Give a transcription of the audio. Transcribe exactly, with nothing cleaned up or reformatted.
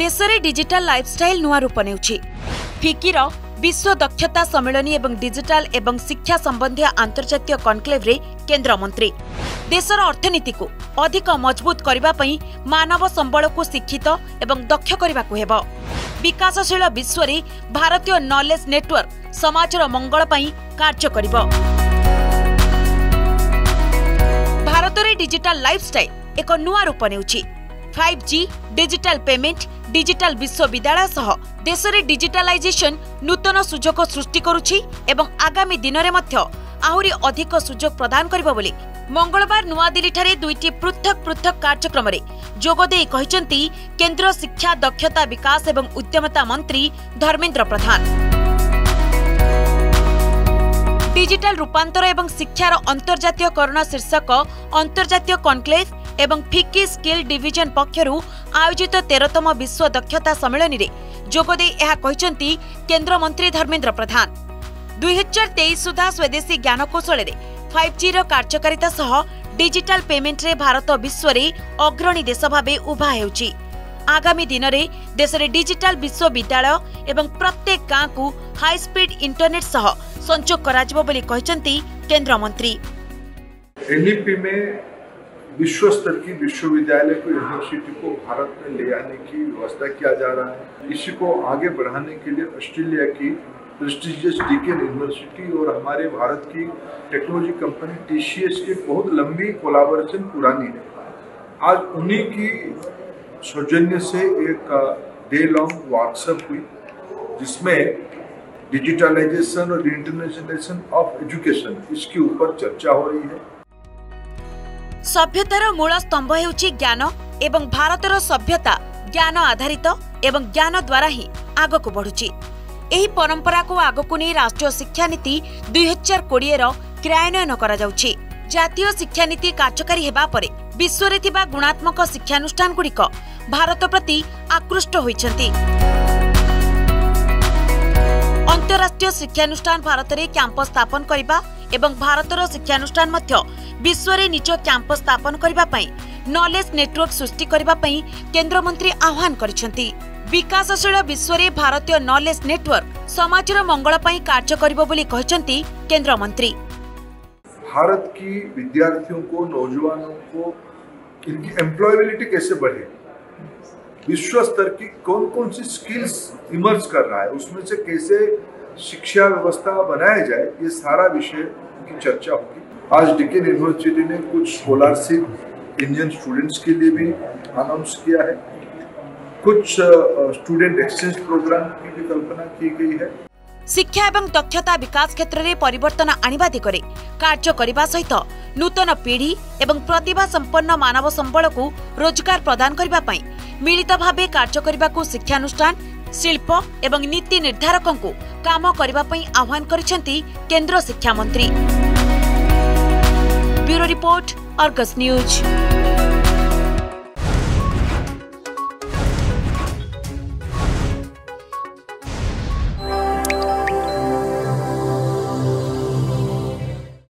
देश में digital lifestyle नुआ रूप नेउछि। फिक्कीर विश्व दक्षता सम्मेलन एवं डिजिटाल एवं शिक्षा संबंधी आंतर्जातीय कॉन्क्लेव केन्द्र मंत्री देशर अर्थनीति को अधिक मजबूत करबा पई मानव संबल को शिक्षित एवं दक्ष करबा को हेबो। विकासशील विश्व रे भारतीय नॉलेज नेटवर्क समाजर मंगल पई कार्य करिबो। भारत रे डिजिटल लाइफस्टाइल एक नुआ रूप नेउछि। Five G, digital payment, digital विश्वविद्यालय सह देश रे डिजिटलाइजेशन नूतन सुजोग सृष्टि करुछि एवं आगामी दिन रे मध्य आहुरी अधिक सुजोग प्रदान करिबो बोली मंगलवार नुआ दिल्ली ठारे दुईटी पृथक पृथक कार्यक्रम रे जोगदे कहिसेंती केंद्र शिक्षा दक्षता विकास एवं उद्यमता मंत्री धर्मेंद्र प्रधान। डिजिटल रूपांतर एवं शिक्षार अंतर्जातीयकरण शीर्षक अंतर्जातीय कॉन्क्लेव एवं फिक्की स्किल डिविजन पक्षरु आयोजित तेरहतम विश्व दक्षता सम्मेलन रे जोगदे एहा कहिसेंती केंद्र मंत्री धर्मेंद्र प्रधान। दो हज़ार तेईस सुधा स्वदेशी ज्ञानकौशल रे फाइव जी रो कार्यकारिता सह डिजिटल पेमेंट रे भारत विश्व रे अग्रणी देश भाबे उभा हेउची। आगामी दिन रे देश रे डिजिटल विश्वविद्यालय एवं प्रत्येक गाँ को हाई स्पीड इंटरनेट सह संजोग कराजबो बोली कहिसेंती केंद्र मंत्री। एनईपी में विश्व स्तर की विश्वविद्यालय को यूनिवर्सिटी को भारत में ले आने की व्यवस्था किया जा रहा है। इसी को आगे बढ़ाने के लिए ऑस्ट्रेलिया की प्रेस्टिजियस डेकिन यूनिवर्सिटी और हमारे भारत की technology company T C S की बहुत लंबी कोलाबोरेशन पुरानी है। आज उन्हीं की सौजन्य से एक डे लॉन्ग वर्कशॉप हुई जिसमें डिजिटलाइजेशन और इंटरनेशनलाइजेशन ऑफ एजुकेशन इसके ऊपर चर्चा हो रही है। सभ्यतार मूल स्तंभ हेउछि ज्ञान एवं भारतर सभ्यता ज्ञान आधारित एवं ज्ञान द्वारा ही आग को बढ़ुछि। एही परंपरा को आगक नहीं राष्ट्रीय शिक्षा नीति दुई हजार कोड़े क्रियान्वयन जातीय शिक्षा नीति कार्यकारी हेबा परे विश्व रे थिबा गुणात्मक शिक्षानुष्ठान गुड़िक भारत प्रति आकृष्ट होइछंती। अंतरराष्ट्रीय शिक्षानुष्ठान भारत रे कैंपस स्थापन करिबा एवं भारतर शिक्षानुष्ठान मध्य विश्व रे निज कैंपस स्थापन करिबा पई नॉलेज नेटवर्क सृष्टि करिबा पई केंद्र मंत्री आह्वान करिसंती। विकासशील विश्व रे भारतीय नॉलेज नेटवर्क समाजर मंगल पई कार्य करिबो बोली कहिसेंती केंद्र मंत्री। भारत की विद्यार्थियों को नौजवानों को इनकी एम्प्लॉयबिलिटी कैसे बढ़े, विश्व स्तर की कौन कौन सी स्किल्स इमर्ज कर रहा है, उसमें से कैसे शिक्षा व्यवस्था बनाया जाए, ये सारा विषय की चर्चा होगी। आज डेकिन यूनिवर्सिटी ने कुछ स्कॉलरशिप इंडियन स्टूडेंट्स के लिए भी अनाउंस किया है। कुछ स्टूडेंट एक्सचेंज प्रोग्राम की भी कल्पना की गई है। शिक्षा एवं दक्षता विकास क्षेत्र में परिवर्तन आनिबा दिगरे कार्य करने सहित नूतन पीढ़ी एवं प्रतिभा संपन्न मानव संबल को रोजगार प्रदान करने पई मिलित भाव कार्य करने को शिक्षानुष्ठान शिल्प एवं नीति निर्धारक को काम करने पई आह्वान करिसेंती केंद्र शिक्षा मंत्री। Bureau report, Argus news.